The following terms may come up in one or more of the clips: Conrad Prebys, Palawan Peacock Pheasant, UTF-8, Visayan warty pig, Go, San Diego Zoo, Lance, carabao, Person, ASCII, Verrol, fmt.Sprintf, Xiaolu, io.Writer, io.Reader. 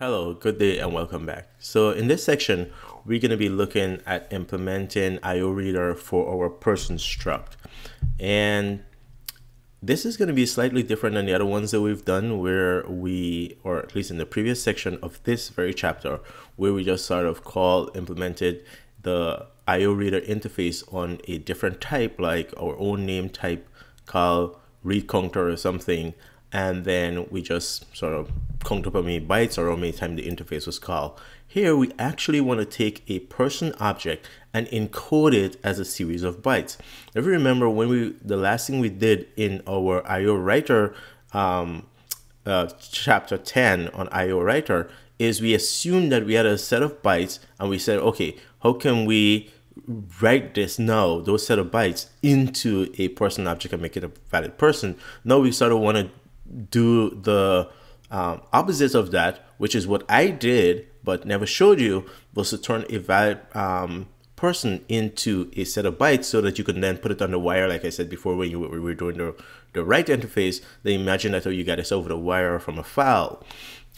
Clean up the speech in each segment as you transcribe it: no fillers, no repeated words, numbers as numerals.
Hello, good day and welcome back. So in this section, we're going to be looking at implementing io.Reader for our person struct. And this is going to be slightly different than the other ones that we've done where we, or at least in the previous section of this very chapter, where we just sort of implemented the io.Reader interface on a different type, like our own name type called readCounter or something. And then we just sort of count up how many bytes or how many times the interface was called. Here, we actually want to take a person object and encode it as a series of bytes. If you remember, when the last thing we did in our io.Writer chapter 10 on io.Writer is we assumed that we had a set of bytes and we said, okay, how can we write this now, those set of bytes, into a person object and make it a valid person? Now we sort of want to do the opposite of that, which is what I did but never showed you, was to turn a valid person into a set of bytes so that you can then put it on the wire, like I said before when we were doing the write interface. Then imagine that how you got this over the wire from a file.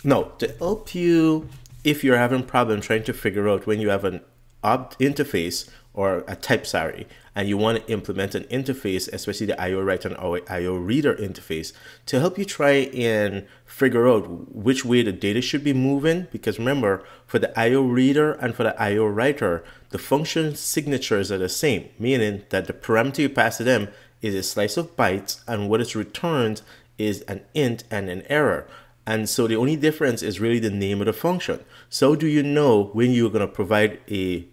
Now, to help you if you're having problems trying to figure out when you have an interface or a type, sorry, and you want to implement an interface, especially the io.Writer and io.Reader interface, to help you try and figure out which way the data should be moving. Because remember, for the io.Reader and for the io.Writer, the function signatures are the same, meaning that the parameter you pass to them is a slice of bytes, and what it returns is an int and an error. And so the only difference is really the name of the function. So do you know when you're going to provide a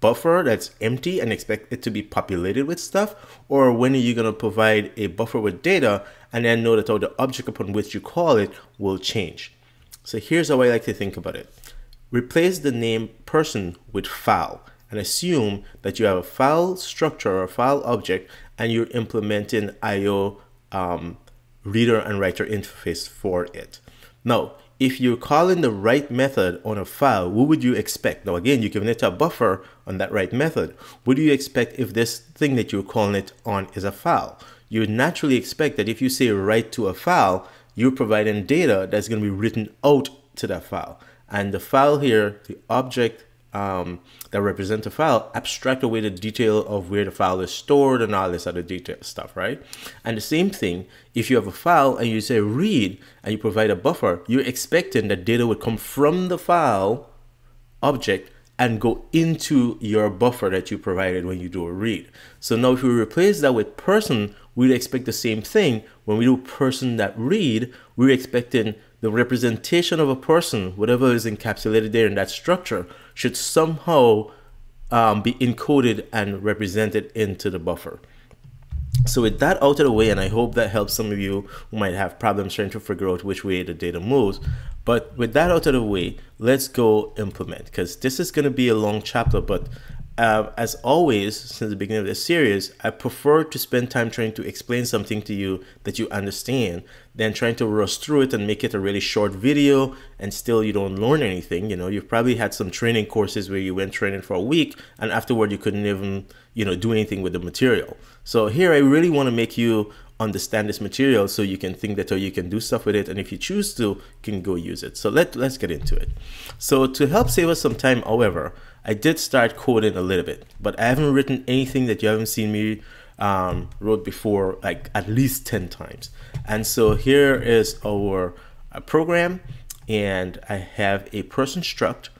buffer that's empty and expect it to be populated with stuff, or when are you going to provide a buffer with data and then know that all the object upon which you call it will change? So here's how I like to think about it. Replace the name person with file and assume that you have a file structure or a file object and you're implementing io.Reader and writer interface for it. Now, if you're calling the write method on a file, what would you expect? Now, again, you're giving it a buffer on that write method. What do you expect if this thing that you're calling it on is a file? You would naturally expect that if you say write to a file, you're providing data that's going to be written out to that file. And the file here, the object that represents a file, abstract away the detail of where the file is stored and all this other detail stuff, right? And the same thing, if you have a file and you say read and you provide a buffer, you're expecting that data would come from the file object and go into your buffer that you provided when you do a read. So now if we replace that with person, we'd expect the same thing. When we do person that read, we're expecting the representation of a person, whatever is encapsulated there in that structure, should somehow be encoded and represented into the buffer. So with that out of the way, and I hope that helps some of you who might have problems trying to figure out which way the data moves. But with that out of the way, let's go implement, because this is going to be a long chapter. But as always, since the beginning of this series, I prefer to spend time trying to explain something to you that you understand than trying to rush through it and make it a really short video and still you don't learn anything. You know, you've probably had some training courses where you went training for a week and afterward you couldn't even, you know, do anything with the material. So here I really want to make you understand this material so you can think that, or you can do stuff with it, and if you choose to, you can go use it. So let's get into it. So to help save us some time, however, I did start coding a little bit, but I haven't written anything that you haven't seen me wrote before, like at least 10 times. And so here is our program, and I have a person struct,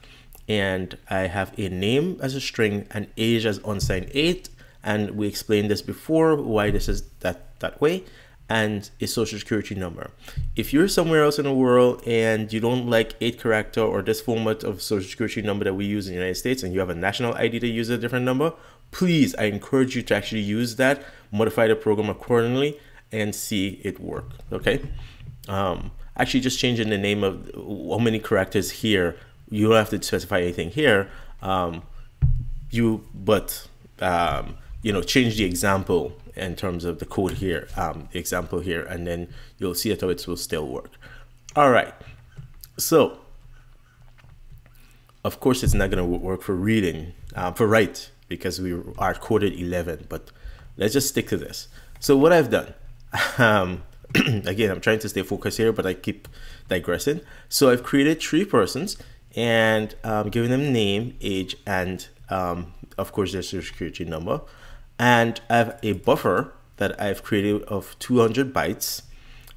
and I have a name as a string and age as unsigned 8. And we explained this before, why this is that way, and a social security number. If you're somewhere else in the world and you don't like 8 character or this format of social security number that we use in the United States, and you have a national ID that uses a different number, please, I encourage you to actually use that, modify the program accordingly, and see it work, okay? Actually, just changing the name of how many characters here, you don't have to specify anything here, you know, change the example in terms of the code here, the example here, and then you'll see that it will still work. All right. So, of course, it's not going to work for reading, for write, because we are coded 11, but let's just stick to this. So what I've done, Again, I'm trying to stay focused here, but I keep digressing. So I've created three persons and giving them name, age, and of course their social security number. And I have a buffer that I've created of 200 bytes.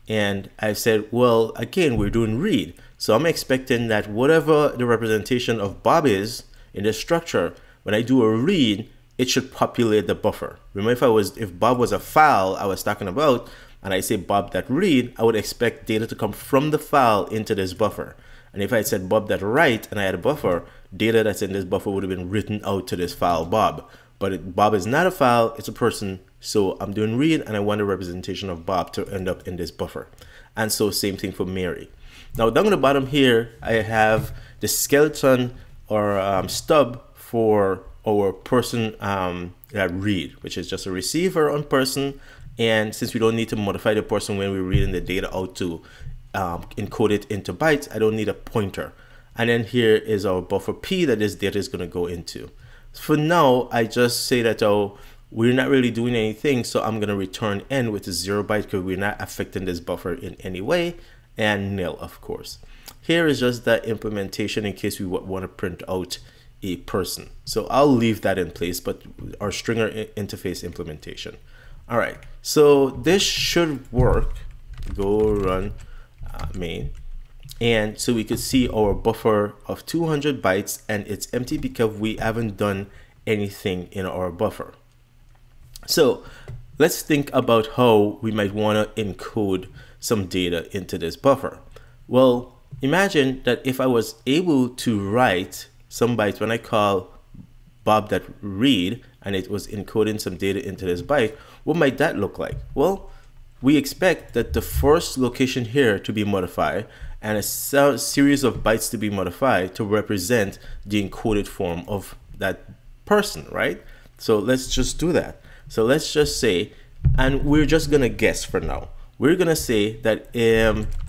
And I said, well, again, we're doing read. So I'm expecting that whatever the representation of Bob is in the structure, when I do a read, it should populate the buffer. Remember, if Bob was a file I was talking about, and I say Bob.read, I would expect data to come from the file into this buffer. And if I said Bob.write and I had a buffer, data that's in this buffer would have been written out to this file Bob. But Bob is not a file, it's a person. So I'm doing read and I want a representation of Bob to end up in this buffer. And so same thing for Mary. Now down at the bottom here, I have the skeleton or stub for our person read, which is just a receiver on person. And since we don't need to modify the person when we're reading the data out to encode it into bytes, I don't need a pointer. And then here is our buffer P that this data is going to go into. For now, I just say that we're not really doing anything, so I'm going to return N with a 0 byte because we're not affecting this buffer in any way, and nil, of course. Here is just that implementation in case we want to print out a person. So I'll leave that in place, but our stringer interface implementation. All right, so this should work. Go run main. And so we could see our buffer of 200 bytes and it's empty because we haven't done anything in our buffer. So let's think about how we might want to encode some data into this buffer. Well, imagine that if I was able to write some bytes when I call Bob.read and it was encoding some data into this byte, what might that look like? Well, we expect that the first location here to be modified and a series of bytes to be modified to represent the encoded form of that person, right? So let's just do that. So let's just say, and we're just gonna guess for now. We're gonna say that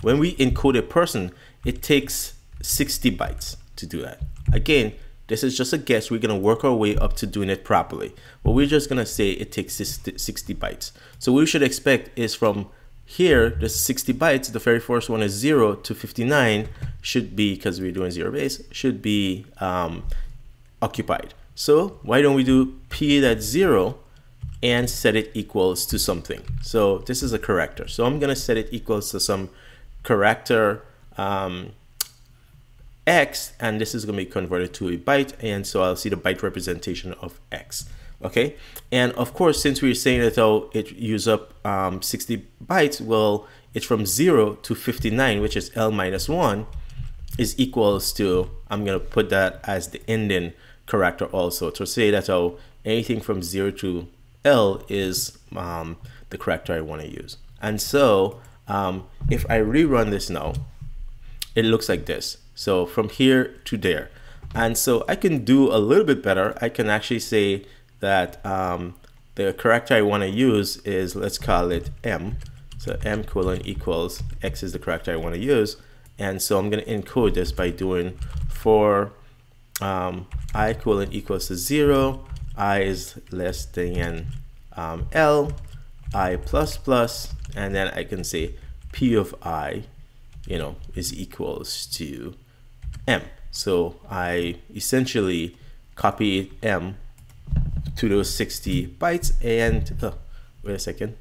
when we encode a person, it takes 60 bytes to do that. Again, this is just a guess. We're gonna work our way up to doing it properly. But we're just gonna say it takes 60 bytes. So what we should expect is from here, the 60 bytes, the very first one is 0 to 59 should be, because we're doing zero base, should be occupied. So why don't we do p.0 and set it equals to something. So this is a character. So I'm gonna set it equals to some character X, and this is gonna be converted to a byte. And so I'll see the byte representation of X. Okay, and of course, since we're saying that it uses up 60 bytes, well, it's from 0 to 59, which is L minus 1, is equals to, I'm going to put that as the ending character also, to say that anything from 0 to L is the character I want to use. And so if I rerun this now, it looks like this. So from here to there. And so I can do a little bit better. I can actually say that the character I want to use is, let's call it M. So M colon equals X is the character I want to use. And so I'm going to encode this by doing for I colon equals to 0, I is less than L, I plus plus, and then I can say P of I, is equals to M. So I essentially copy M to those 60 bytes and wait a second,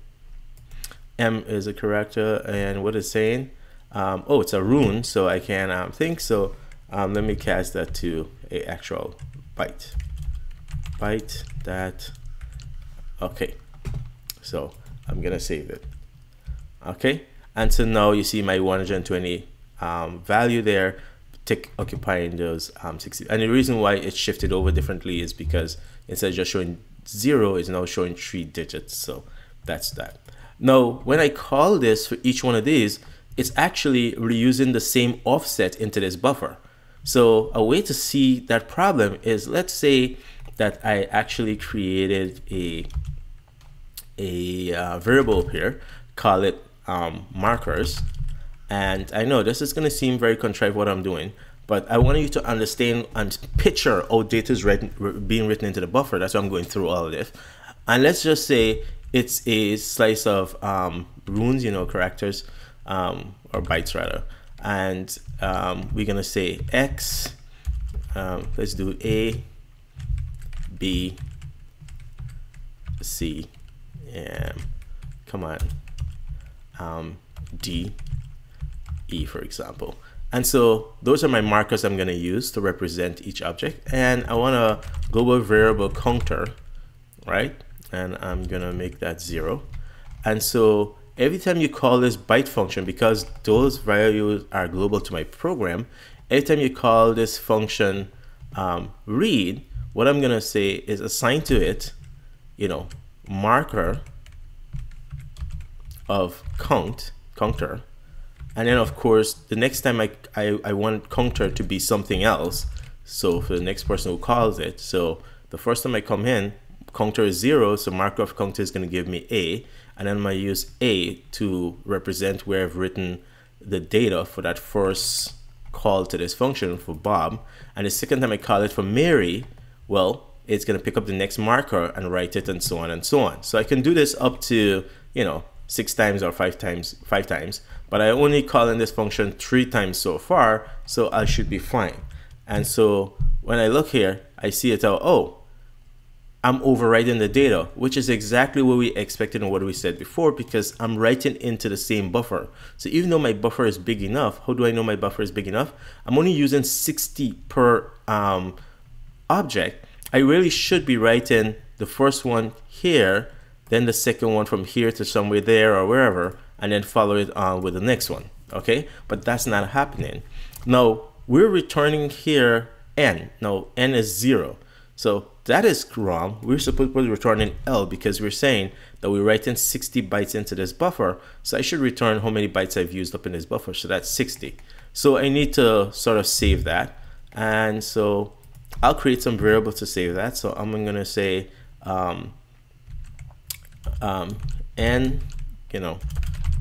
M is a character and what it's saying, oh, it's a rune, so I can think, so let me cast that to a actual byte that, okay, so I'm gonna save it, okay, and so now you see my 120 value there, occupying those 60, and the reason why it shifted over differently is because instead of just showing 0, it's now showing 3 digits. So that's that. Now, when I call this for each one of these, it's actually reusing the same offset into this buffer. So a way to see that problem is, let's say that I actually created a variable here, call it markers. And I know this is going to seem very contrived what I'm doing, but I want you to understand and picture how data is being written into the buffer. That's why I'm going through all of this. And let's just say it's a slice of runes, you know, characters, or bytes rather. And we're gonna say X, let's do A, B, C, come on, D, E, for example. And so those are my markers I'm gonna use to represent each object. And I want a global variable counter, right? And I'm gonna make that 0. And so every time you call this byte function, because those values are global to my program, every time you call this function read, what I'm gonna say is assign to it, you know, marker of count, counter. And then of course, the next time I want counter to be something else. So for the next person who calls it, so the first time I come in, counter is 0, so marker of counter is going to give me A, and then I'm going to use A to represent where I've written the data for that first call to this function for Bob. And the second time I call it for Mary, well, it's going to pick up the next marker and write it, and so on and so on. So I can do this up to, you know, 6 times or 5 times, but I only call in this function 3 times so far, so I should be fine. And so when I look here, I see it out, oh, I'm overwriting the data, which is exactly what we expected and what we said before, because I'm writing into the same buffer. So even though my buffer is big enough, how do I know my buffer is big enough? I'm only using 60 per object. I really should be writing the first one here, then the second one from here to somewhere there or wherever, and then follow it on with the next one, okay? But that's not happening. Now, we're returning here n. Now, n is 0. So that is wrong. We're supposed to return an L, because we're saying that we're writing 60 bytes into this buffer. So I should return how many bytes I've used up in this buffer. So that's 60. So I need to sort of save that. And so I'll create some variables to save that. So I'm going to say n, you know,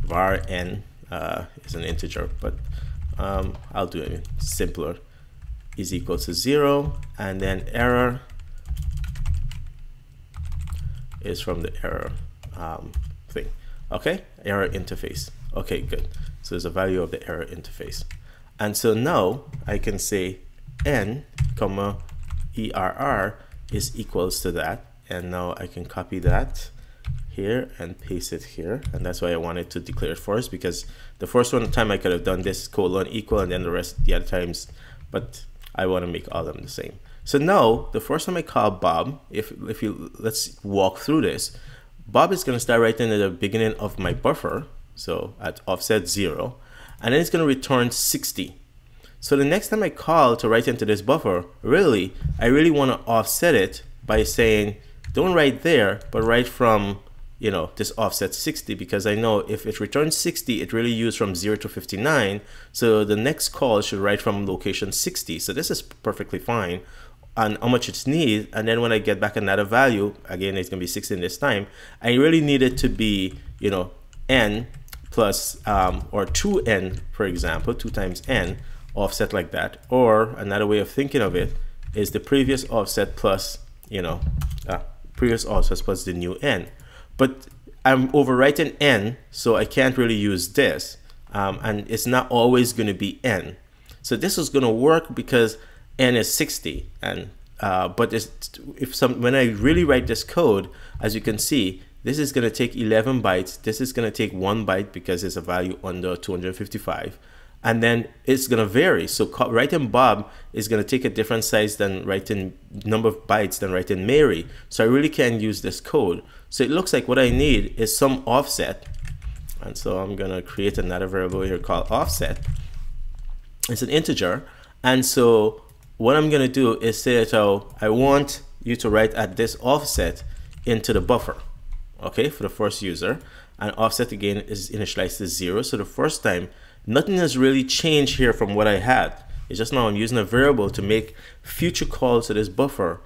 var n is an integer, but I'll do it simpler, is equal to 0, and then error is from the error thing, okay, error interface. Okay, good. So there's a value of the error interface. And so now I can say n comma err is equals to that, and now I can copy that here and paste it here. And that's why I wanted to declare it first, because the first one time I could have done this colon equal and then the rest the other times, but I want to make all of them the same. So now the first time I call Bob, if you, let's walk through this, Bob is going to start writing at the beginning of my buffer, so at offset 0, and then it's going to return 60. So the next time I call to write into this buffer, really, I really want to offset it by saying don't write there, but write from, you know, this offset 60, because I know if it returns 60, it really used from 0 to 59. So the next call should write from location 60. So this is perfectly fine on how much it's needed. And then when I get back another value, again, it's going to be 16 this time. I really need it to be, you know, n plus or 2n, for example, 2 times n offset like that. Or another way of thinking of it is the previous offset plus, you know, previous offset plus the new n. But I'm overwriting n, so I can't really use this. And it's not always going to be n. So this is going to work because n is 60. And but when I really write this code, as you can see, this is going to take 11 bytes. This is going to take 1 byte because it's a value under 255. And then it's going to vary. So writing Bob is going to take a different size than writing number of bytes than writing Mary. So I really can't use this code. So it looks like what I need is some offset. And so I'm going to create another variable here called offset. It's an integer. And so what I'm going to do is say that I want you to write at this offset into the buffer, okay, for the first user. And offset again is initialized to 0. So the first time, nothing has really changed here from what I had. It's just now I'm using a variable to make future calls to this buffer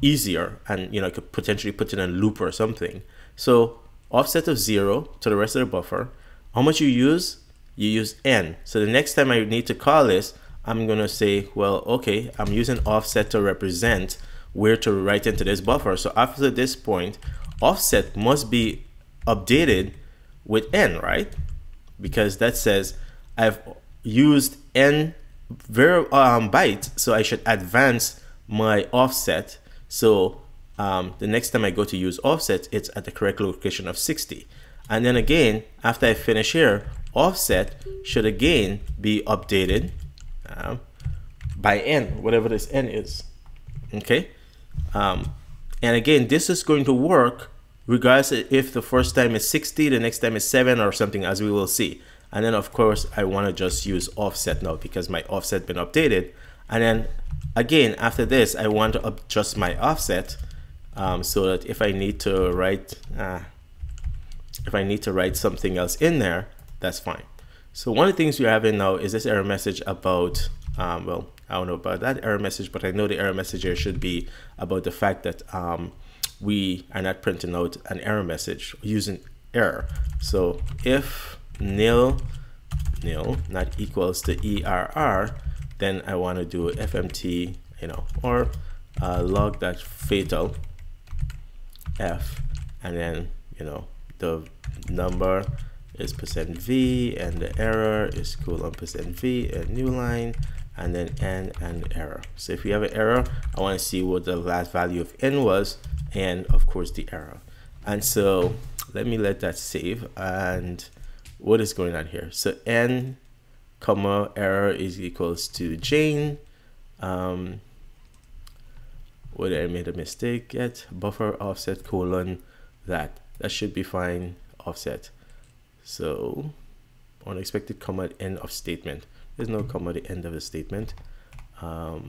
easier, and you know, I could potentially put in a loop or something. So offset of 0 to the rest of the buffer. How much you use n. So the next time I need to call this, I'm gonna say, well, okay, I'm using offset to represent where to write into this buffer. So after this point, offset must be updated with n, right? Because that says I've used n bytes, so I should advance my offset. So the next time I go to use offset, it's at the correct location of 60. And then again, after I finish here, offset should again be updated by n, whatever this n is. Okay, and again, this is going to work regardless if the first time is 60, the next time is 7 or something, as we will see. And then of course I want to just use offset now because my offset been updated. And then again, after this, I want to adjust my offset so that if I need to write something else in there, that's fine. So one of the things we're having now is this error message about well, I don't know about that error message, but I know the error message here should be about the fact that we are not printing out an error message using error. So if nil not equals to err, then I want to do fmt, or log.fatal f, and then the number is %v and the error is :%v and new line and then n and error. So if we have an error, I want to see what the last value of n was and of course the error. And so let me let that save. And what is going on here? So n comma error is equals to Jane. Whether I made a mistake yet, buffer offset : that should be fine, offset. So unexpected comma at end of statement. There's no comma at the end of the statement. All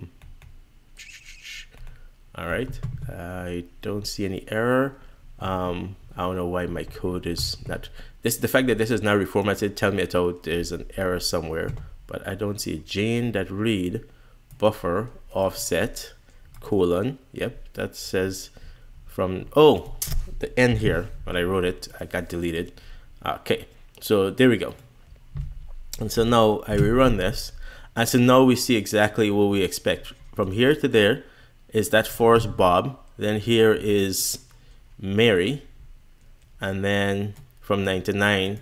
right, I don't see any error. I don't know why my code is not this. The fact that this is not reformatted tell me at all there's an error somewhere, but I don't see it. Jane that read buffer offset : yep, that says from, oh, the end here when I wrote it, I got deleted. Okay, so there we go. And so now I rerun this, and so now we see exactly what we expect. From here to there is that Forrest Bob, then here is Mary, and then from 9 to 9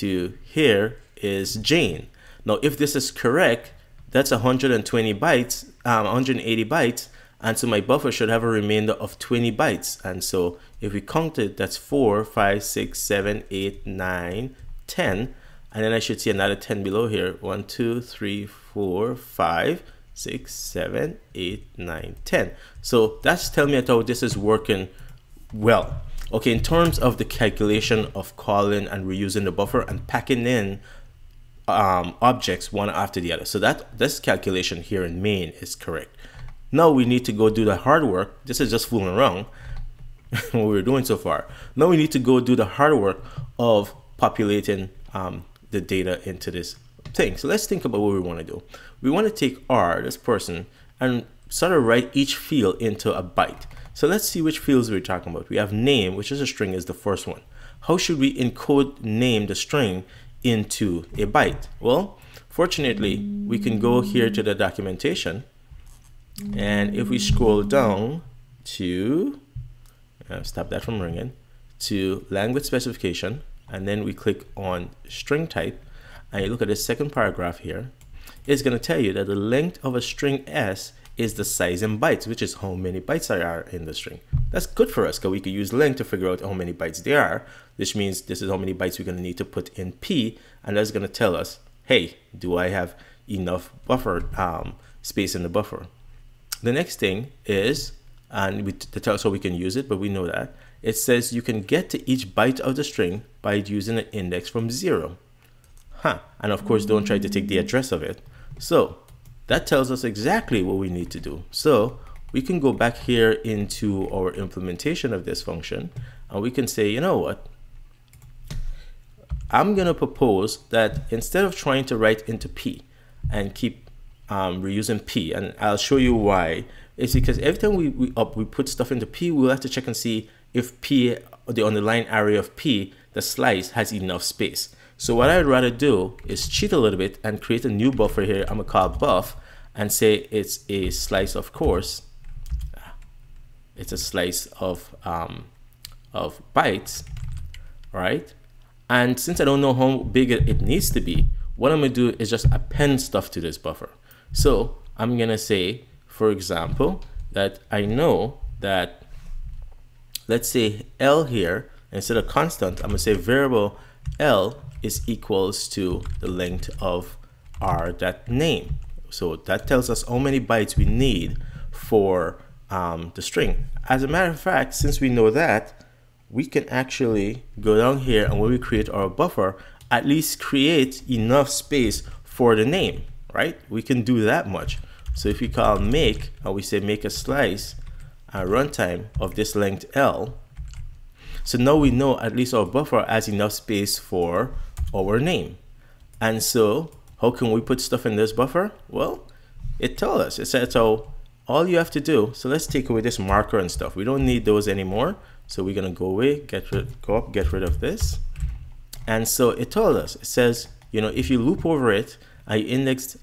to here is Jane. Now if this is correct, that's 120 bytes, 180 bytes, and so my buffer should have a remainder of 20 bytes. And so if we count it, that's 4, 5, 6, 7, 8, 9, 10, and then I should see another 10 below here. 1, 2, 3, 4, 5, 6, 7, 8, 9, 10. So that's tell me at all this is working well. Okay, in terms of the calculation of calling and reusing the buffer and packing in objects one after the other. So that this calculation here in main is correct. Now we need to go do the hard work. This is just fooling around what we're doing so far. Now we need to go do the hard work of populating the data into this thing. So let's think about what we want to do. We want to take R, this person, and sort of write each field into a byte. So let's see which fields we're talking about. We have name, which is a string, is the first one. How should we encode name, the string, into a byte? Well, fortunately, we can go here to the documentation, and if we scroll down to, stop that from ringing, to language specification, and then we click on string type, and you look at the second paragraph here, it's going to tell you that the length of a string S is the size in bytes, which is how many bytes there are in the string. That's good for us because we could use length to figure out how many bytes there are, which means this is how many bytes we're going to need to put in P, and that's going to tell us, hey, do I have enough buffer space in the buffer? The next thing is, and to tell us how we can use it, but we know that, it says you can get to each byte of the string by using an index from 0. Huh, and of course don't try to take the address of it. So that tells us exactly what we need to do. So we can go back here into our implementation of this function, and we can say, you know what, I'm gonna propose that instead of trying to write into P and keep reusing P, and I'll show you why, it's because every time we put stuff into P, we'll have to check and see if P, the underlying array of P, the slice, has enough space. So what I'd rather do is cheat a little bit and create a new buffer here. I'm gonna call buff and say it's a slice. Of course, it's a slice of bytes, right? And since I don't know how big it needs to be, what I'm gonna do is just append stuff to this buffer. So I'm gonna say, for example, that I know that, let's say L here, instead of constant, I'm gonna say variable L is equals to the length of r.name. So that tells us how many bytes we need for the string. As a matter of fact, since we know that, we can actually go down here and when we create our buffer, at least create enough space for the name, right? We can do that much. So if we call make and we say make a slice at runtime of this length L, so now we know at least our buffer has enough space for our name. And so how can we put stuff in this buffer? Well, it tells us, it says, so all you have to do, so let's take away this marker and stuff. We don't need those anymore. So we're gonna go away, get rid of this. And so it told us, it says, you know, if you loop over it, I indexed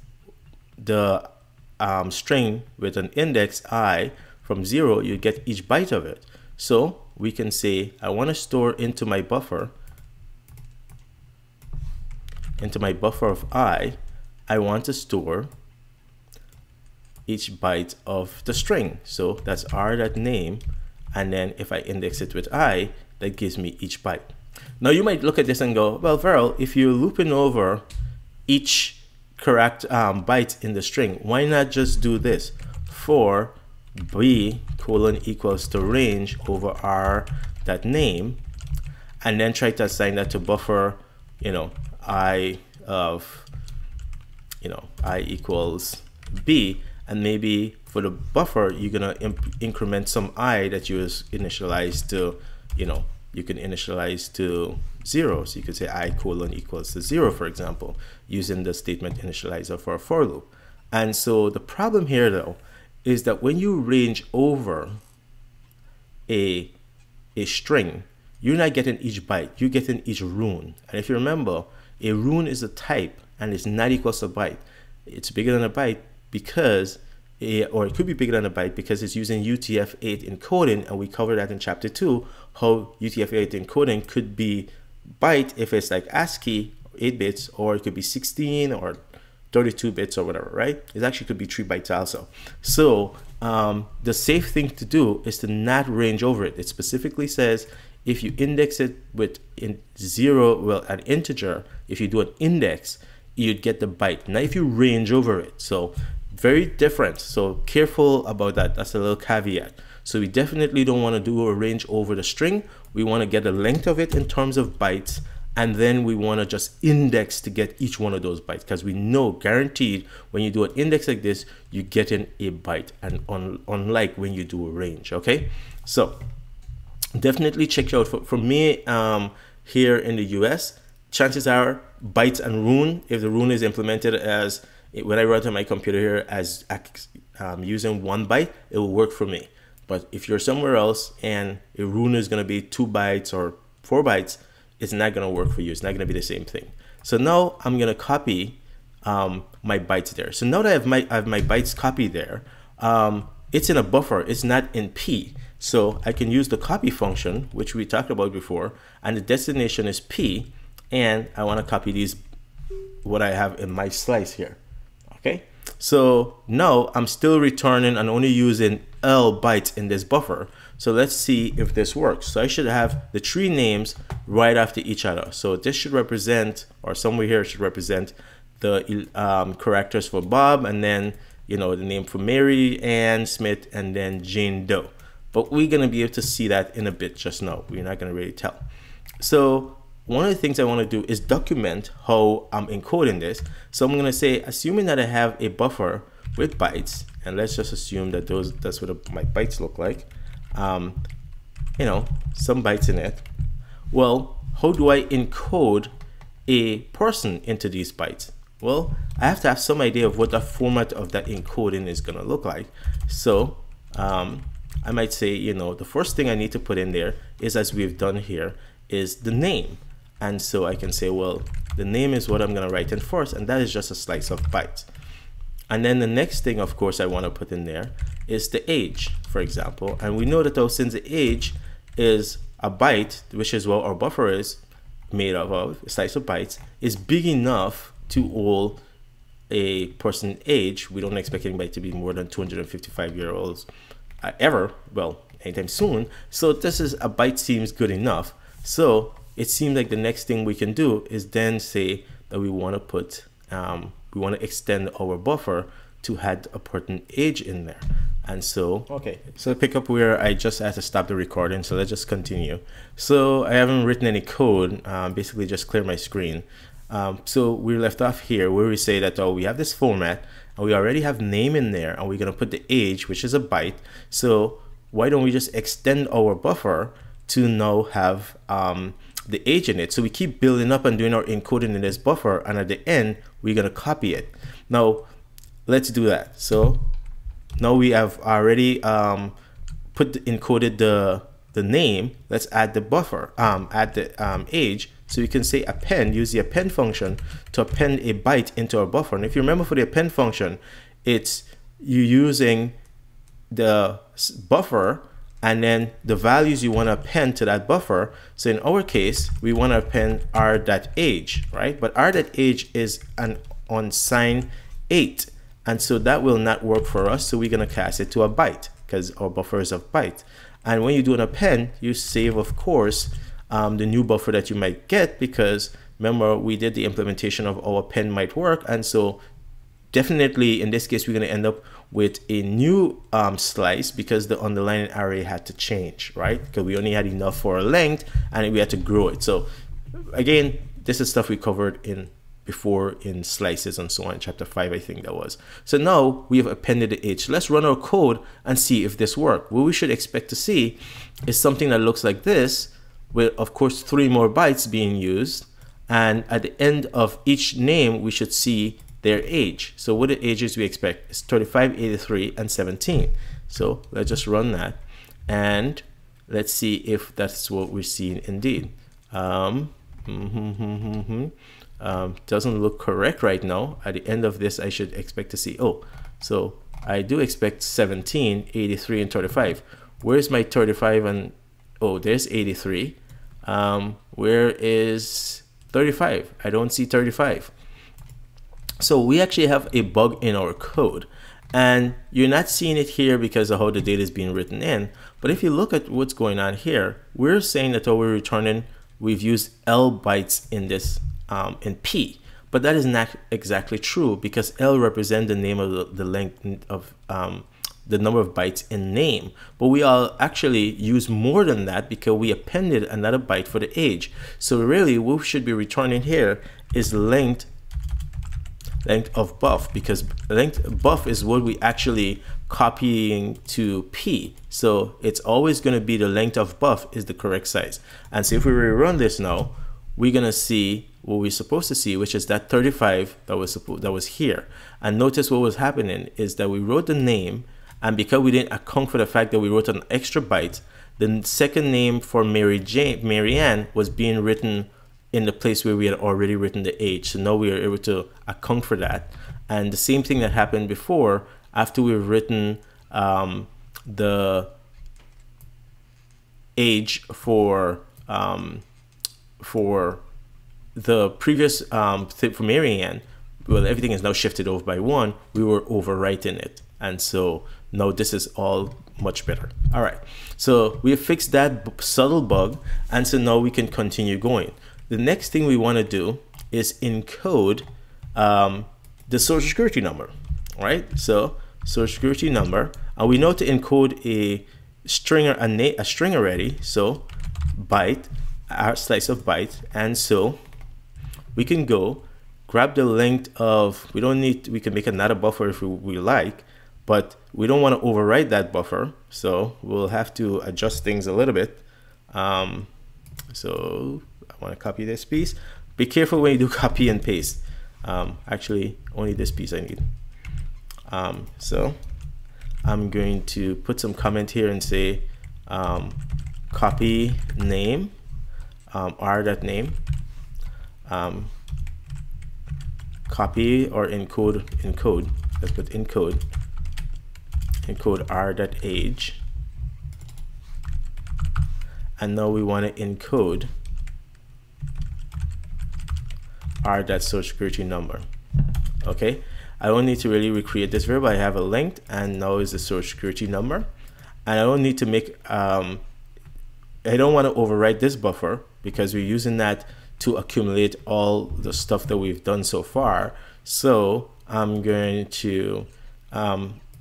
the string with an index I from 0, you get each byte of it. So we can say, I want to store into my buffer of I want to store each byte of the string. So that's r.name. And then if I index it with I, that gives me each byte. Now you might look at this and go, well, Veryl, if you're looping over each correct byte in the string, why not just do this for b colon equals to range over r that name, and then try to assign that to buffer, you know, I of, you know, I equals b, and maybe for the buffer you're gonna increment some I that you was initialized to, you know, you can initialize to 0. So you could say I colon equals to 0, for example, using the statement initializer for a for loop. And so the problem here though is that when you range over a string, you're not getting each byte, you're getting each roon. And if you remember, a roon is a type and it's not equals to a byte. It's bigger than a byte because, or it could be bigger than a byte because it's using UTF-8 encoding, and we covered that in chapter 2, how UTF-8 encoding could be byte if it's like ASCII, 8 bits, or it could be 16 or 32 bits or whatever, right? It actually could be 3 bytes also. So the safe thing to do is to not range over it. It specifically says if you index it with an integer, if you do an index, you'd get the byte. Now if you range over it, so very different. So careful about that. That's a little caveat. So we definitely don't want to do a range over the string. We want to get the length of it in terms of bytes. And then we want to just index to get each one of those bytes, because we know guaranteed when you do an index like this, you get in a byte, and unlike when you do a range. Okay, so definitely check out for me here in the US, chances are bytes and roon, if the roon is implemented as, when I run to my computer here as using 1 byte, it will work for me. But if you're somewhere else and a roon is going to be 2 bytes or 4 bytes, it's not going to work for you. It's not going to be the same thing. So now I'm going to copy my bytes there. So now that I have my bytes copied there, it's in a buffer. It's not in P. So I can use the copy function, which we talked about before, and the destination is P. And I want to copy these, what I have in my slice here. Okay. So now I'm still returning and only using L bytes in this buffer. So let's see if this works. So I should have the 3 names right after each other. So this should represent, or somewhere here should represent the characters for Bob, and then, you know, the name for Mary Ann Smith, and then Jane Doe. But we're going to be able to see that in a bit just now. We're not going to really tell. So one of the things I want to do is document how I'm encoding this. So I'm going to say, assuming that I have a buffer with bytes, and let's just assume that that's what my bytes look like, you know, some bytes in it. Well, how do I encode a person into these bytes? Well, I have to have some idea of what the format of that encoding is going to look like. So I might say, you know, the first thing I need to put in there is, as we've done here, is the name. And so I can say, well, the name is what I'm going to write in first, and that is just a slice of bytes. And then the next thing, of course, I want to put in there is the age, for example. And we know that though, since the age is a byte, which is what our buffer is made up of, a slice of bytes, is big enough to hold a person age. We don't expect anybody to be more than 255-year-olds ever, well, anytime soon. So this is a byte seems good enough. So it seems like the next thing we can do is then say that we want to put, we want to extend our buffer to add a person age in there. And so, okay, so pick up where I just had to stop the recording. So let's just continue. So I haven't written any code, basically just clear my screen. So we're left off here where we say that, oh, we have this format and we already have name in there and we're going to put the age, which is a byte. So why don't we just extend our buffer to now have the age in it? So we keep building up and doing our encoding in this buffer, and at the end, we're going to copy it. Now, let's do that. So now we have already encoded the name. Let's add the buffer, add the age. So you can say append, use the append function to append a byte into our buffer. And if you remember, for the append function, it's you using the buffer and then the values you want to append to that buffer. So in our case, we want to append r.age, right? But r.age is an unsigned 8. And so that will not work for us. So we're going to cast it to a byte because our buffer is a byte. And when you do an append, you save, of course, the new buffer that you might get, because remember, we did the implementation of our append might work. And so definitely in this case, we're going to end up with a new slice because the underlying array had to change, right? Because we only had enough for a length and we had to grow it. So again, this is stuff we covered in before in slices and so on, chapter 5, I think that was. So now we have appended the age. Let's run our code and see if this worked. What we should expect to see is something that looks like this, with of course 3 more bytes being used. And at the end of each name, we should see their age. So what the ages we expect is 35, 83, and 17. So let's just run that and let's see if that's what we're seeing indeed. Doesn't look correct right now. At the end of this, I should expect to see, oh, so I do expect 17, 83, and 35. Where's my 35 and, oh, there's 83. Where is 35? I don't see 35. So we actually have a bug in our code, and you're not seeing it here because of how the data is being written in. But if you look at what's going on here, we're saying that we're returning, we've used L bytes in this, in P, but that is not exactly true because L represents the name of the length of the number of bytes in name. But we all actually use more than that because we appended another byte for the age. So really what we should be returning here is length of buff, because length buff is what we actually copying to P. So it's always going to be the length of buff is the correct size. And so if we rerun this now, we're going to see what we're supposed to see, which is that 35 that was here. And notice what was happening is that we wrote the name, and because we didn't account for the fact that we wrote an extra byte, the second name for Mary Ann was being written in the place where we had already written the age. So now we are able to account for that. And the same thing that happened before, after we've written the age for the previous thing for Mary Ann, well, everything is now shifted over by 1, we were overwriting it. And so now this is all much better. All right, so we have fixed that subtle bug. And so now we can continue going. The next thing we want to do is encode the social security number, right? So social security number, and we know to encode a string, a string already. So byte, our slice of byte. And so we can go grab the length of, we don't need, we can make another buffer if we like, but we don't want to overwrite that buffer. So we'll have to adjust things a little bit. So I want to copy this piece. Be careful when you do copy and paste. Actually, only this piece I need. So I'm going to put some comment here and say copy name, r.name, copy or encode. Let's put encode r.age. and now we want to encode our that social security number. Okay, I don't need to really recreate this variable. I have a length and now is the social security number, and I don't need to make I don't want to overwrite this buffer because we're using that to accumulate all the stuff that we've done so far. So I'm going to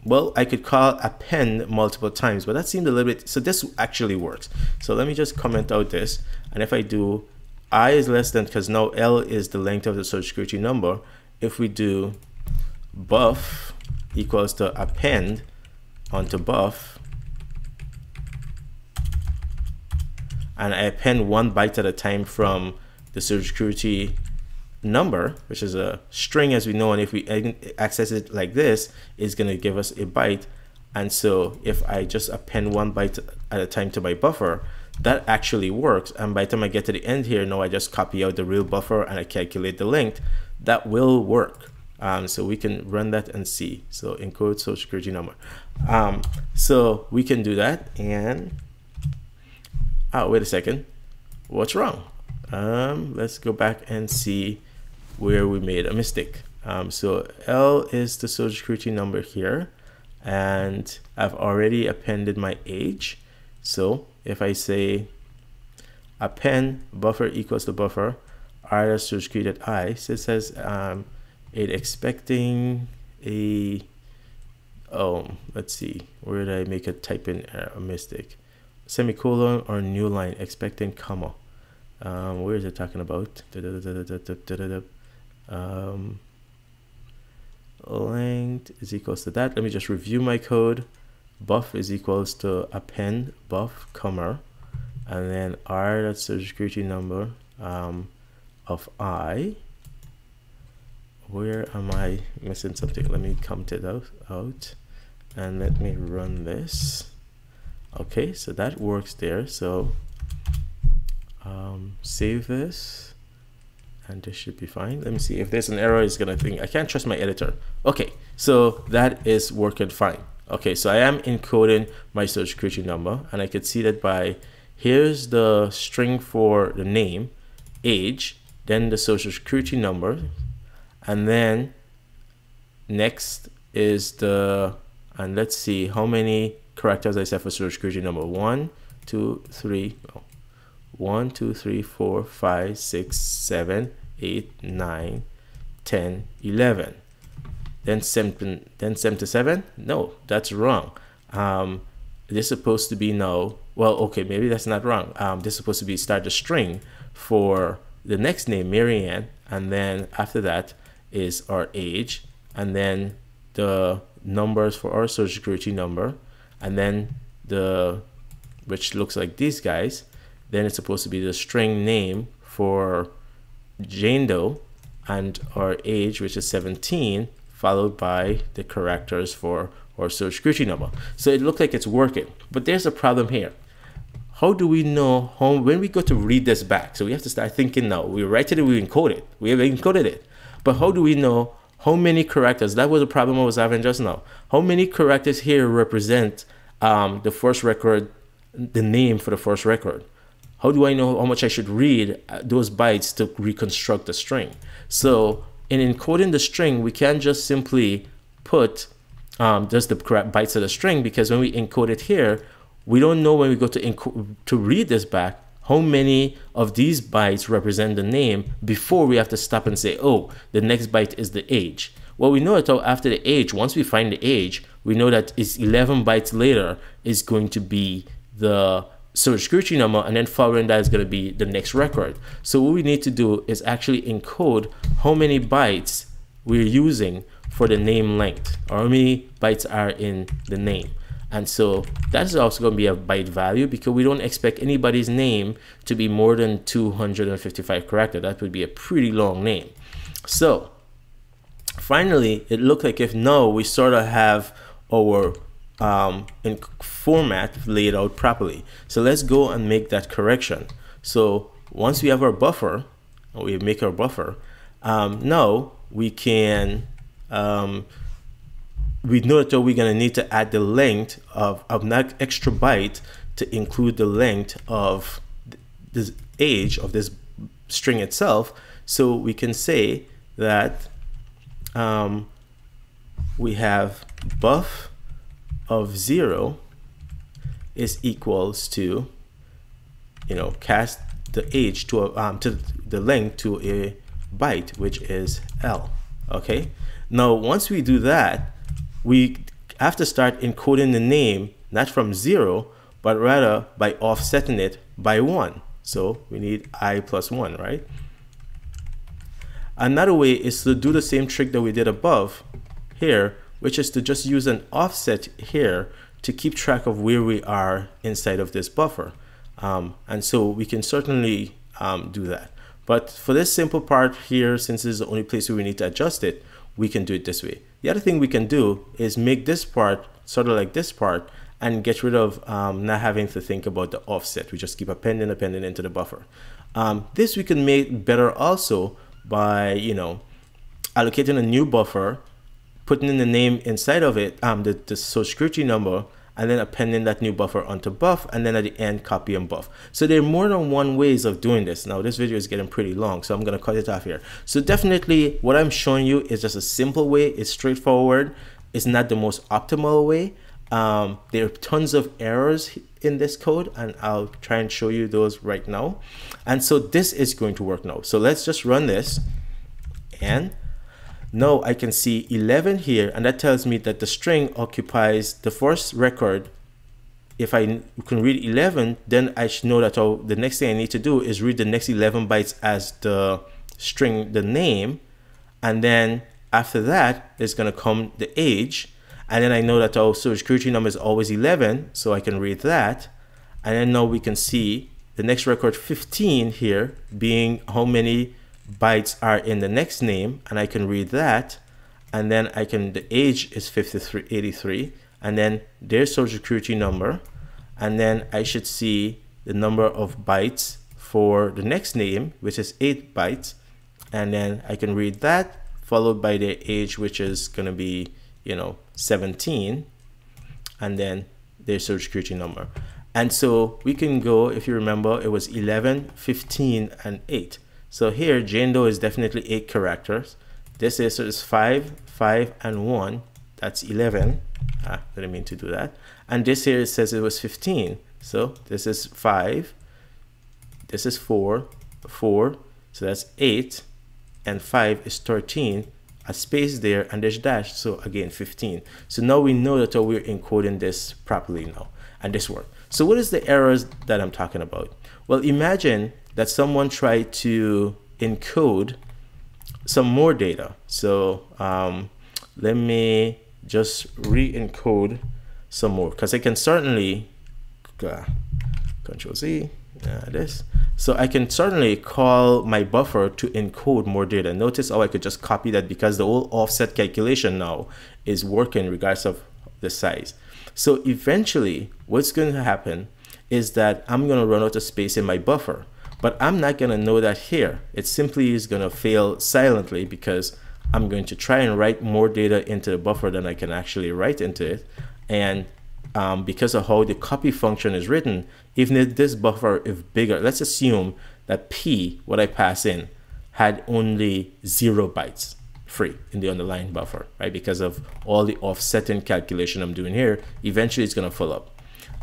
well, I could call append multiple times, but that seemed a little bit, so this actually works. So let me just comment out this, and if I do I is less than, because now L is the length of the social security number, if we do buff equals to append onto buff, and I append one byte at a time from the social security number, which is a string as we know, and if we access it like this, it's going to give us a byte. And so if I just append one byte at a time to my buffer, that actually works. And by the time I get to the end here, now I just copy out the real buffer and I calculate the length. That will work. So we can run that and see. So encode social security number. So we can do that. And oh, wait a second, what's wrong? Let's go back and see where we made a mistake. So L is the social security number here, and I've already appended my age. So if I say append buffer equals the buffer r social security at I, so it says it expecting a, oh, let's see, where did I make a type in a mistake? Semicolon or new line, expecting comma. Where is it talking about? Length is equals to that. Let me just review my code. Buff is equals to append buff comma, and then r that's social security number of I. Where am I missing something? Let me comment it out and let me run this. Okay, so that works there. So save this and this should be fine. Let me see if there's an error. It's gonna think I can't trust my editor. Okay, so that is working fine. Okay, so I am encoding my social security number, and I could see that by here's the string for the name, age, then the social security number, and then next is the, and let's see how many characters I set for social security number. 1, 2, 3, 1, 2, 3, 4, 5, 6, 7, 8, 9, 10, 11. Then 77? No, that's wrong. This is supposed to be now, well, okay, maybe that's not wrong. This is supposed to be start the string for the next name, Marianne, and then after that is our age, and then the numbers for our social security number, and then the, which looks like these guys, then it's supposed to be the string name for Jane Doe and our age, which is 17, followed by the characters for our social security number. So it looks like it's working, but there's a problem here. How do we know when we go to read this back? So we have to start thinking now. We write it and we encode it. We have encoded it. But how do we know how many characters? That was the problem I was having just now. How many characters here represent the first record, the name for the first record? How do I know how much I should read those bytes to reconstruct the string? So in encoding the string, we can't just simply put just the correct bytes of the string, because when we encode it here, we don't know when we go to read this back how many of these bytes represent the name before we have to stop and say, oh, the next byte is the age. Well, we know it all after the age. Once we find the age, we know that it's 11 bytes later is going to be the social security number, and then following that is going to be the next record. So what we need to do is actually encode how many bytes we're using for the name length, or how many bytes are in the name. And so that's also going to be a byte value, because we don't expect anybody's name to be more than 255 characters. That would be a pretty long name. So finally, it looked like if no, we sort of have our in format laid out properly. So let's go and make that correction. So once we have our buffer, we make our buffer, now we can we know that we're going to need to add the length of that extra byte to include the length of this age of this string itself. So we can say that we have buff of 0 is equals to, you know, cast the age to a, to the length to a byte, which is L. Okay, now once we do that, we have to start encoding the name not from 0 but rather by offsetting it by 1. So we need I plus 1, right? Another way is to do the same trick that we did above here, which is to just use an offset here to keep track of where we are inside of this buffer. And so we can certainly do that. But for this simple part here, since this is the only place where we need to adjust it, we can do it this way. The other thing we can do is make this part sort of like this part and get rid of not having to think about the offset. We just keep appending into the buffer. This we can make better also by, you know, allocating a new buffer, putting in the name inside of it, the social security number, and then appending that new buffer onto buff, and then at the end, copy and buff. So there are more than one ways of doing this. Now this video is getting pretty long, so I'm gonna cut it off here. So definitely what I'm showing you is just a simple way, it's straightforward, it's not the most optimal way. There are tons of errors in this code, and I'll try and show you those right now. And so this is going to work now. So let's just run this, and now I can see 11 here, and that tells me that the string occupies the first record. If I can read 11, then I should know that the next thing I need to do is read the next 11 bytes as the string, the name, and then after that is going to come the age, and then I know that our social security number is always 11, so I can read that, and then now we can see the next record 15 here being how many bytes are in the next name, and I can read that, and then I can, the age is 5383, and then their social security number, and then I should see the number of bytes for the next name, which is 8 bytes, and then I can read that followed by their age, which is going to be, you know, 17, and then their social security number. And so we can go, if you remember, it was 11, 15, and 8. So here, Jane Doe is definitely 8 characters. This is, so it's 5, 5, and 1. That's 11. Ah, didn't mean to do that. And this here, it says it was 15. So this is 5. This is 4. 4. So that's 8. And 5 is 13. A space there, and there's dash. So again, 15. So now we know that we're encoding this properly now. And this worked. So what is the errors that I'm talking about? Well, imagine that someone tried to encode some more data. So let me just re-encode some more, because I can certainly, Control Z, this. So I can certainly call my buffer to encode more data. Notice how I could just copy that, because the whole offset calculation now is working regardless of the size. So eventually what's going to happen is that I'm going to run out of space in my buffer. But I'm not going to know that here. It simply is going to fail silently, because I'm going to try and write more data into the buffer than I can actually write into it. And because of how the copy function is written, even if this buffer is bigger, let's assume that P, what I pass in, had only 0 bytes free in the underlying buffer, right? Because of all the offsetting calculation I'm doing here, eventually it's going to fill up.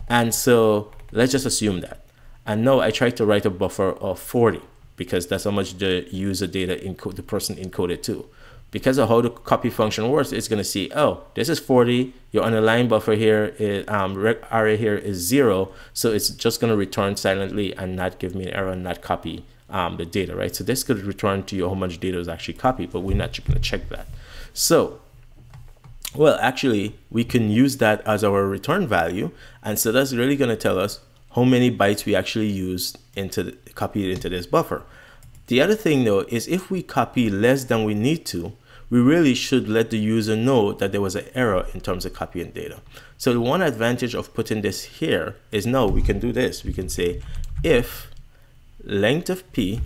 And so let's just assume that. And now I tried to write a buffer of 40, because that's how much the user data encode, the person encoded to. Because of how the copy function works, it's going to see, oh, this is 40. Your underlying buffer here, array here is 0. So it's just going to return silently and not give me an error and not copy the data, right? So this could return to you how much data is actually copied, but we're not going to check that. So, well, actually, we can use that as our return value. And so that's really going to tell us how many bytes we actually used copied into this buffer. The other thing though is if we copy less than we need to, we really should let the user know that there was an error in terms of copying data. So the one advantage of putting this here is now we can do this. We can say if length of P,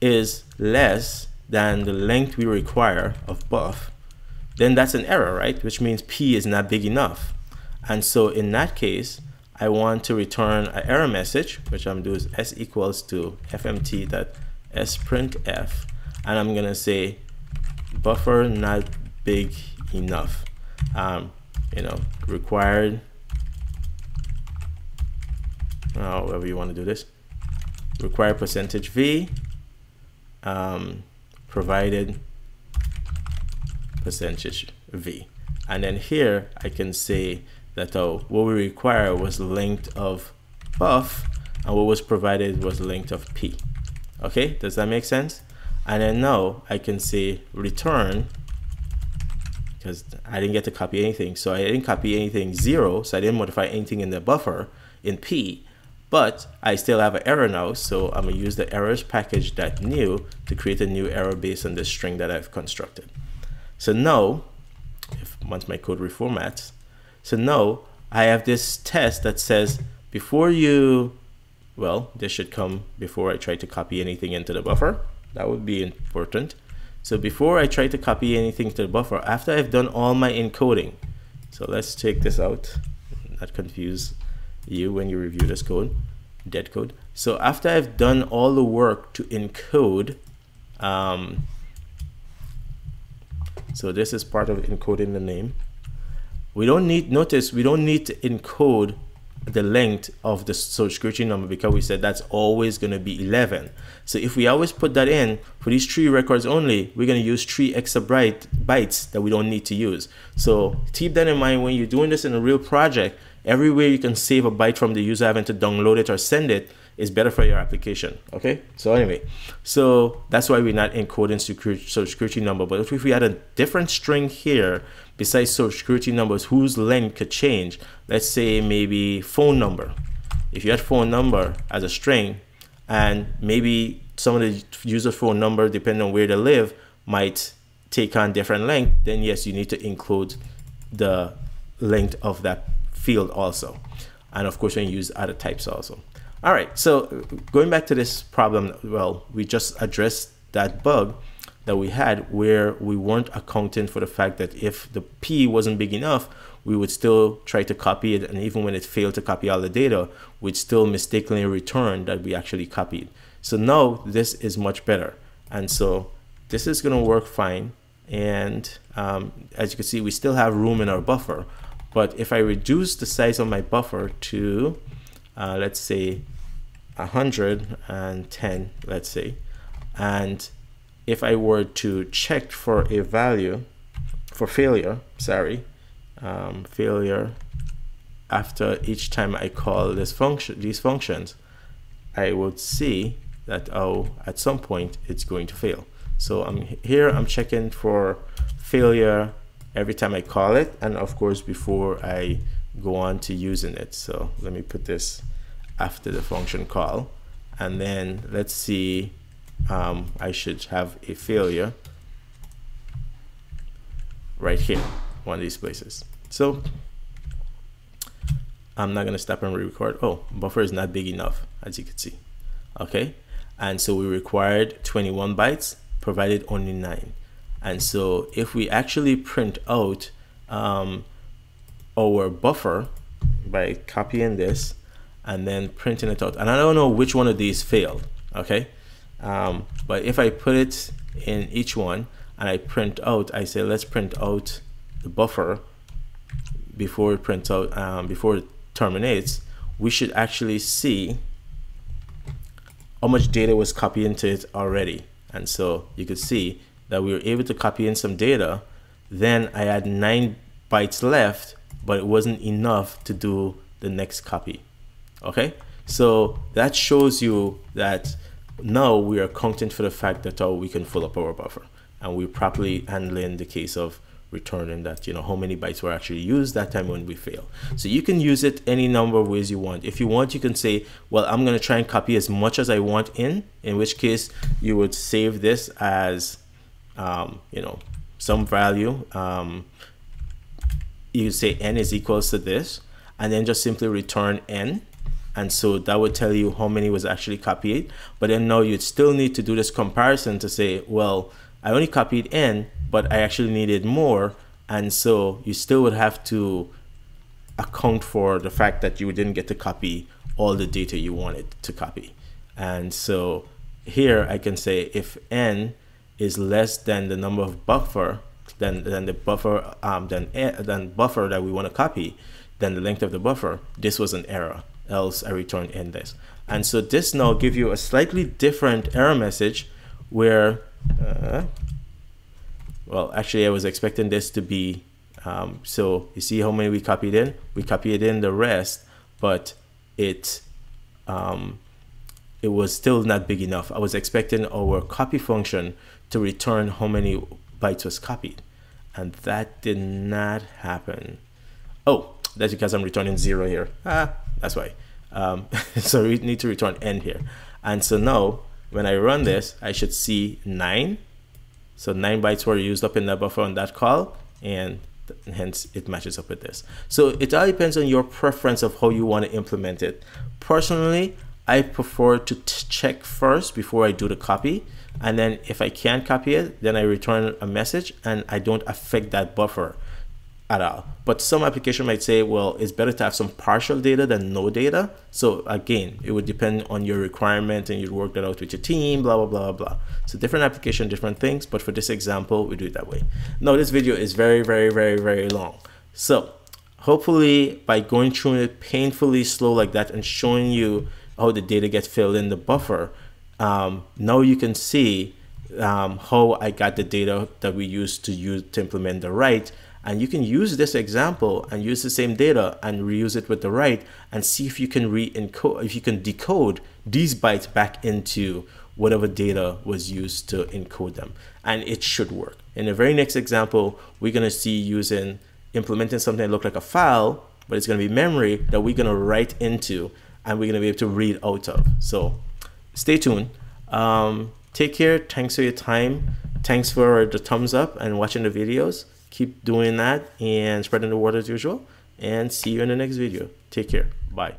is less than the length we require of buff, then that's an error, right? Which means P is not big enough. And so in that case, I want to return an error message, which I'm doing is S equals to fmt.Sprintf, and I'm gonna say buffer not big enough. You know, required, however you want to do this, required %v, provided %v. And then here I can say that what we require was length of buff, and what was provided was length of p. Okay, does that make sense? And then now I can say return, because I didn't get to copy anything. So I didn't copy anything 0, so I didn't modify anything in the buffer in p, but I still have an error now. So I'm gonna use the errors package.new to create a new error based on the string that I've constructed. So now, once my code reformats, so now I have this test that says before you, well, this should come before I try to copy anything into the buffer. That would be important. So before I try to copy anything to the buffer, after I've done all my encoding, so let's take this out, not confuse you when you review this code, dead code. So after I've done all the work to encode, so this is part of encoding the name. We don't need, notice, we don't need to encode the length of the subscription number, because we said that's always going to be 11. So if we always put that in for these 3 records only, we're going to use 3 extra bytes that we don't need to use. So keep that in mind when you're doing this in a real project. Every way you can save a byte from the user having to download it or send it is better for your application. Okay, so anyway, so that's why we're not encoding subscription number. But if we had a different string here besides subscription numbers whose length could change, let's say maybe phone number. If you had phone number as a string, and maybe some of the user's phone number, depending on where they live, might take on different length, then yes, you need to include the length of that field also. And of course, when you use other types also. All right, so going back to this problem, well, we just addressed that bug that we had where we weren't accounting for the fact that if the P wasn't big enough, we would still try to copy it. And even when it failed to copy all the data, we'd still mistakenly return that we actually copied. So now this is much better. And so this is gonna work fine. And as you can see, we still have room in our buffer. But if I reduce the size of my buffer to, let's say, 110, let's say, and if I were to check for a value, for failure, sorry, failure after each time I call this function, these functions, I would see that, oh, at some point it's going to fail. So I'm checking for failure every time I call it, and of course before I go on to using it. So let me put this after the function call, and then let's see, I should have a failure right here, one of these places. So I'm not gonna stop and re-record. Oh, buffer is not big enough, as you can see. Okay, and so we required 21 bytes, provided only 9. And so if we actually print out our buffer by copying this and then printing it out, and I don't know which one of these failed, okay? But if I put it in each one and I print out, I say, let's print out the buffer before it prints out, before it terminates, we should actually see how much data was copied into it already. And so you could see that we were able to copy in some data. Then I had 9 bytes left, but it wasn't enough to do the next copy. Okay, so that shows you that now we are accounting for the fact that we can fill up our buffer, and we're properly handling the case of returning that, you know, how many bytes were actually used that time when we fail. So you can use it any number of ways you want. If you want, you can say, well, I'm gonna try and copy as much as I want in which case you would save this as, you know, some value. You say n is equals to this, and then just simply return n. And so that would tell you how many was actually copied. But then now you'd still need to do this comparison to say, well, I only copied n, but I actually needed more. And so you still would have to account for the fact that you didn't get to copy all the data you wanted to copy. And so here I can say if n is less than the number of buffer than the buffer than buffer that we want to copy, than the length of the buffer, this was an error, else I return in this. And so this now gives you a slightly different error message where well, actually I was expecting this to be so you see how many we copied in? We copied in the rest, but it was still not big enough. I was expecting our copy function to return how many bytes was copied, and that did not happen. Oh, that's because I'm returning 0 here. That's why. So we need to return n here. And so now when I run this, I should see 9. So 9 bytes were used up in that buffer on that call, and hence it matches up with this. So it all depends on your preference of how you want to implement it. Personally, I prefer to check first before I do the copy, and then if I can't copy it, then I return a message and I don't affect that buffer at all. But some application might say, well, it's better to have some partial data than no data. So again, it would depend on your requirement, and you'd work that out with your team, blah, blah, blah, blah. So different application, different things. But for this example, we do it that way. Now, this video is very, very long. So hopefully by going through it painfully slow like that and showing you how the data gets filled in the buffer, now you can see how I got the data that we used to implement the write. And you can use this example and use the same data and reuse it with the write and see if you can decode these bytes back into whatever data was used to encode them. And it should work. In the very next example, we're going to see implementing something that looks like a file, but it's going to be memory that we're going to write into and we're going to be able to read out of. So stay tuned. Take care. Thanks for your time. Thanks for the thumbs up and watching the videos. Keep doing that and spreading the word as usual, and see you in the next video. Take care. Bye.